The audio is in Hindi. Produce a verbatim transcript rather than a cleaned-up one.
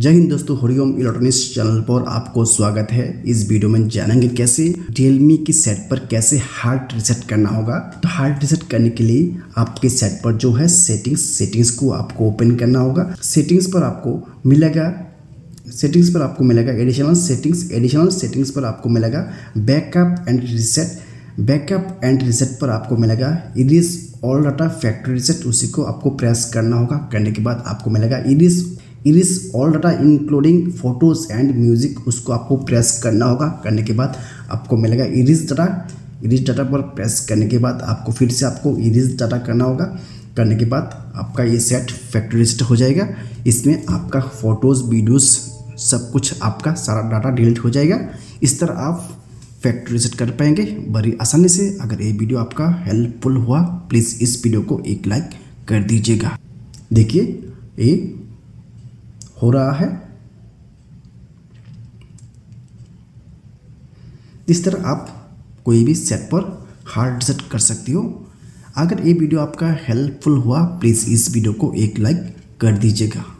जय हिंद दोस्तों, हरिओम इलेक्ट्रॉनिक्स चैनल पर आपको स्वागत है। इस वीडियो में जानेंगे कैसे रियलमी की सेट पर कैसे हार्ड रीसेट करना होगा। तो हार्ड रीसेट करने के लिए आपके सेट पर जो है सेटिंग्स सेटिंग्स को आपको ओपन करना होगा। सेटिंग्स पर आपको मिलेगा सेटिंग्स पर आपको मिलेगा एडिशनल सेटिंग्स। एडिशनल सेटिंग्स पर आपको मिलेगा backup and reset. Backup and reset पर आपको मिलेगा erase all data factory reset, उसी को आपको प्रेस करना होगा। करने के बाद आपको मिलेगा erase erase all data including photos and music, उसको आपको प्रेस करना होगा। करने के बाद आपको मिलेगा इरेज डाटा। इरेज डाटा पर प्रेस करने के बाद आपको फिर से आपको इरेज डाटा करना होगा। करने के बाद आपका ये सेट फैक्ट्री रीसेट हो जाएगा। इसमें आपका फोटोज़, वीडियोस, सब कुछ आपका सारा डाटा डिलीट हो जाएगा। इस तरह आप फैक्ट्री रीसेट कर पाएंगे बड़ी आसानी से। अगर ये वीडियो आपका हेल्पफुल हुआ, प्लीज़ इस वीडियो को एक लाइक कर दीजिएगा। देखिए ये हो रहा है। इस तरह आप कोई भी सेट पर हार्ड रीसेट कर सकती हो। अगर ये वीडियो आपका हेल्पफुल हुआ, प्लीज़ इस वीडियो को एक लाइक कर दीजिएगा।